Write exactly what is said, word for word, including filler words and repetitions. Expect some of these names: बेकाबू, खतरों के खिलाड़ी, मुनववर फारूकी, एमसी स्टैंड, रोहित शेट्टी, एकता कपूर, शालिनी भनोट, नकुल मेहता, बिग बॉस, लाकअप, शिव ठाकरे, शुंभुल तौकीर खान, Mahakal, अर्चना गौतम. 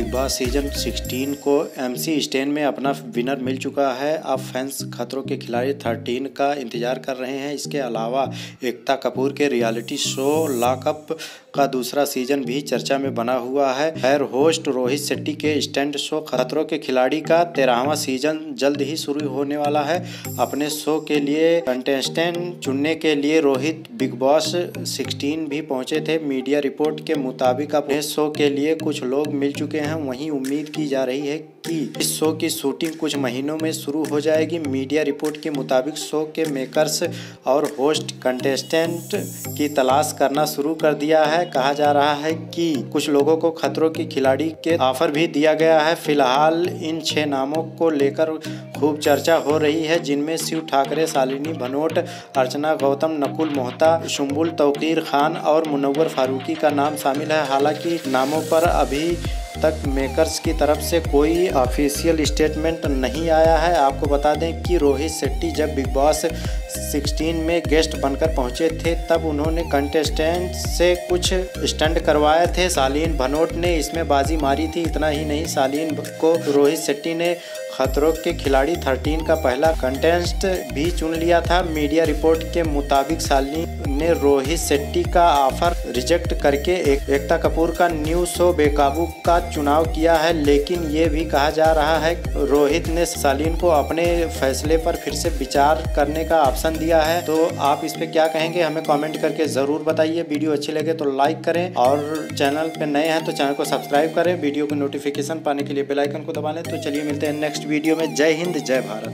बिग बॉस season सोलह को एमसी स्टैंड में अपना विनर मिल चुका है। अब फैंस खतरों के खिलाड़ी तेरह का इंतजार कर रहे हैं। इसके अलावा एकता कपूर के रियलिटी शो लाकअप का दूसरा सीजन भी चर्चा में बना हुआ है। खैर, होस्ट रोहित शेट्टी के स्टैंड शो खतरों के खिलाड़ी का तेरहवां सीजन जल्द ही शुरू होने वाला है। अपने शो के लिए कंटेस्टेंट चुनने के लिए रोहित बिग बॉस सोलह भी पहुंचे थे। मीडिया रिपोर्ट के मुताबिक अपने शो के लिए कुछ लोग मिल चुके हैं। वहीं उम्मीद की जा रही है कि इस शो की शूटिंग कुछ महीनों में शुरू हो जाएगी। मीडिया रिपोर्ट के मुताबिक शो के मेकर्स और होस्ट कंटेस्टेंट की तलाश करना शुरू कर दिया है। कहा जा रहा है कि कुछ लोगों को खतरों के खिलाड़ी के ऑफर भी दिया गया है। फिलहाल इन छह नामों को लेकर खूब चर्चा हो रही है, जिनमें शिव ठाकरे, शालिनी भनोट, अर्चना गौतम, नकुल मेहता, शुंभुल तौकीर खान और मुनववर फारूकी का नाम शामिल है। हालांकि नामों पर अभी तक मेकर्स की तरफ से कोई ऑफिशियल स्टेटमेंट नहीं आया है। आपको बता दें कि रोहित शेट्टी जब बिग बॉस सोलह में गेस्ट बनकर पहुंचे थे, तब उन्होंने कंटेस्टेंट से कुछ स्टंट करवाए थे। शालिनी भनोट ने इसमें बाजी मारी थी। इतना ही नहीं, शालिनी को रोहित शेट्टी ने खतरों के खिलाड़ी तेरह का पहला कंटेस्ट भी चुन लिया था। मीडिया रिपोर्ट के मुताबिक शालिनी ने रोहित शेट्टी का ऑफर रिजेक्ट करके एक, एकता कपूर का न्यू शो बेकाबू का चुनाव किया है। लेकिन ये भी कहा जा रहा है रोहित ने शालिनी को अपने फैसले पर फिर से विचार करने का ऑप्शन दिया है। तो आप इस पे क्या कहेंगे, हमें कमेंट करके जरूर बताइए। वीडियो अच्छी लगे तो लाइक करें और चैनल पे नए हैं तो चैनल को सब्सक्राइब करें। वीडियो की नोटिफिकेशन पाने के लिए बेल आइकन को दबा लें। तो चलिए मिलते हैं नेक्स्ट वीडियो में। जय हिंद, जय भारत।